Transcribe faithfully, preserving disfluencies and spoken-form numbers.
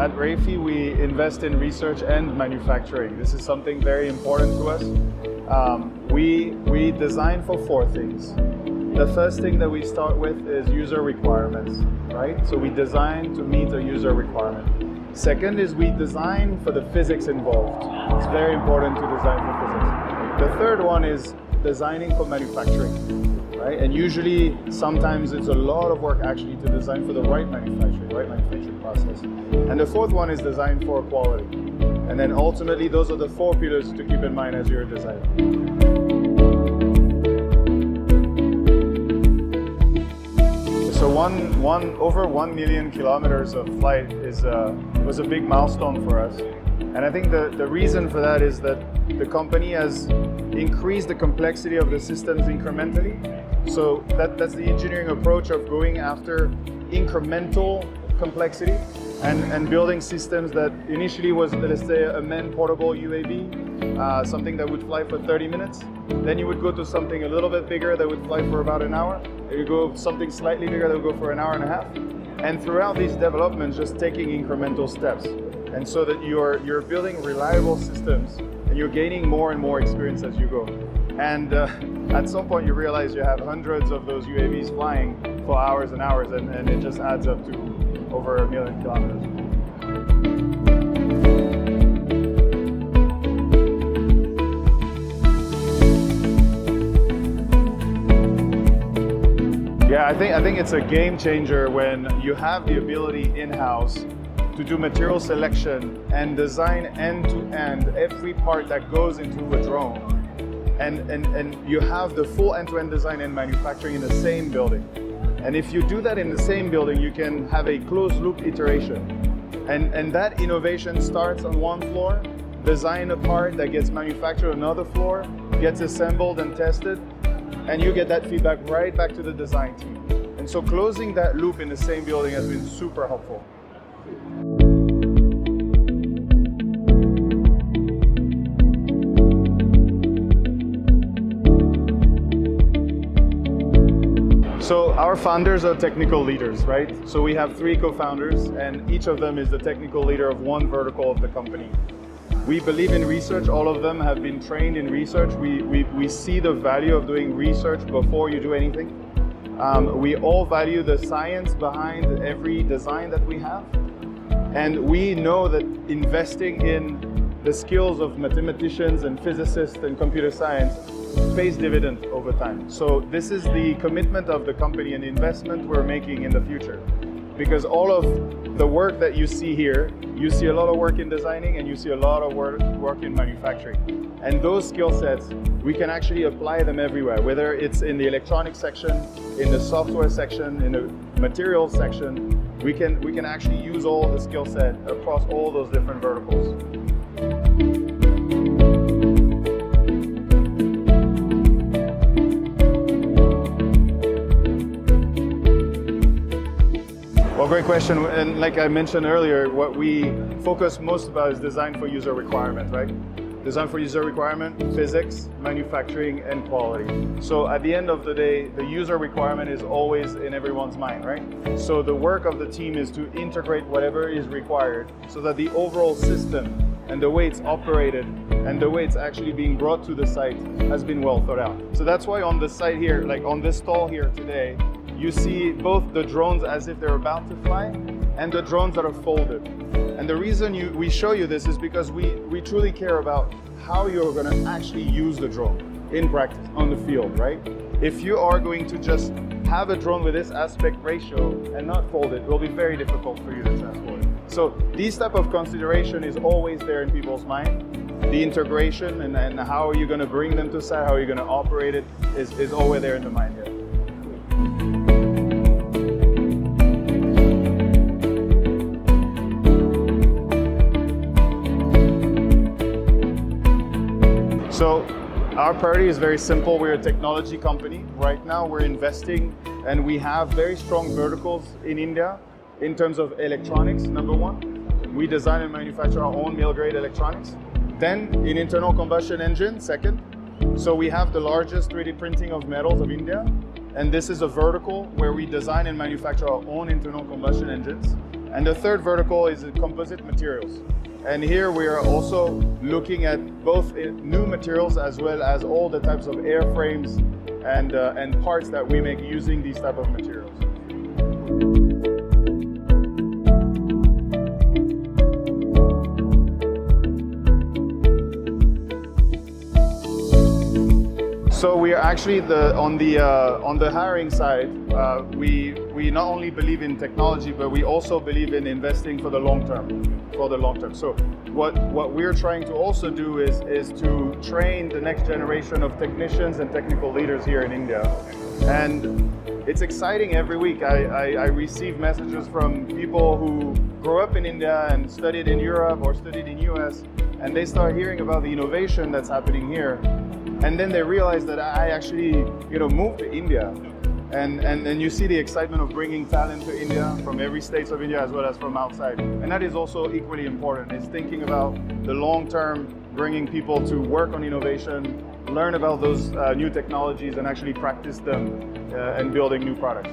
At REIFI, we invest in research and manufacturing. This is something very important to us. Um, we, we design for four things. The first thing that we start with is user requirements, right? So we design to meet a user requirement. Second is we design for the physics involved. It's very important to design for physics. The third one is designing for manufacturing, right? And usually, sometimes it's a lot of work actually to design for the right manufacturing, right manufacturing process. And the fourth one is design for quality. And then ultimately, those are the four pillars to keep in mind as you're designing. So one, one, over one million kilometers of flight is a, was a big milestone for us. And I think the, the reason for that is that the company has increased the complexity of the systems incrementally. So that, that's the engineering approach of going after incremental complexity and, and building systems that initially was, let's say, a manned portable U A V, uh, something that would fly for thirty minutes. Then you would go to something a little bit bigger that would fly for about an hour. You go something slightly bigger that would go for an hour and a half. And throughout these developments, just taking incremental steps. And so that you're, you're building reliable systems and you're gaining more and more experience as you go. And uh, at some point you realize you have hundreds of those U A Vs flying for hours and hours, and, and it just adds up to over a million kilometers. Yeah, I think, I think it's a game changer when you have the ability in-house to do material selection and design end-to-end every part that goes into a drone. And, and, and you have the full end-to-end design and manufacturing in the same building. And if you do that in the same building, you can have a closed-loop iteration. And, and that innovation starts on one floor, design a part that gets manufactured on another floor, gets assembled and tested, and you get that feedback right back to the design team. And so closing that loop in the same building has been super helpful. So our founders are technical leaders, right? So we have three co-founders, and each of them is the technical leader of one vertical of the company. We believe in research. All of them have been trained in research. We, we, we see the value of doing research before you do anything. Um, we all value the science behind every design that we have. And we know that investing in the skills of mathematicians and physicists and computer science pays dividend over time. So this is the commitment of the company and the investment we're making in the future. Because all of the work that you see here, you see a lot of work in designing and you see a lot of work, work in manufacturing. And those skill sets, we can actually apply them everywhere, whether it's in the electronics section, in the software section, in the materials section. We can, we can actually use all the skill set across all those different verticals. Well, great question. And like I mentioned earlier, what we focus most about is design for user requirement, right? Design for user requirement, physics, manufacturing, and quality. So at the end of the day, the user requirement is always in everyone's mind, right? So the work of the team is to integrate whatever is required so that the overall system and the way it's operated and the way it's actually being brought to the site has been well thought out. So that's why on the site here, like on this stall here today, you see both the drones as if they're about to fly and the drones that are folded. And the reason you, we show you this is because we, we truly care about how you're gonna actually use the drone in practice, on the field, right? If you are going to just have a drone with this aspect ratio and not fold it, it will be very difficult for you to transport it. So these type of consideration is always there in people's mind. The integration and, and how are you gonna bring them to site, how are you gonna operate it is, is always there in the mind here. So our priority is very simple. We're a technology company. Right now we're investing and we have very strong verticals in India in terms of electronics, number one. We design and manufacture our own mill-grade electronics. Then in internal combustion engine, second. So we have the largest three D printing of metals of India. And this is a vertical where we design and manufacture our own internal combustion engines. And the third vertical is composite materials. And here we are also looking at both new materials as well as all the types of airframes and, uh, and parts that we make using these type of materials. So we are actually the, on the uh, on the hiring side. Uh, we we not only believe in technology, but we also believe in investing for the long term, for the long term. So what what we're trying to also do is is to train the next generation of technicians and technical leaders here in India, and it's exciting every week. I I, I receive messages from people who grew up in India and studied in Europe or studied in U S, and they start hearing about the innovation that's happening here. And then they realize that I actually, you know, moved to India, and and then you see the excitement of bringing talent to India from every state of India as well as from outside. And that is also equally important, is thinking about the long term, bringing people to work on innovation, learn about those uh, new technologies, and actually practice them uh, and building new products.